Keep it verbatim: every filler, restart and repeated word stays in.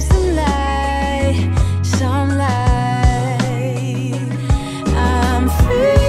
Some light, some light. I'm free.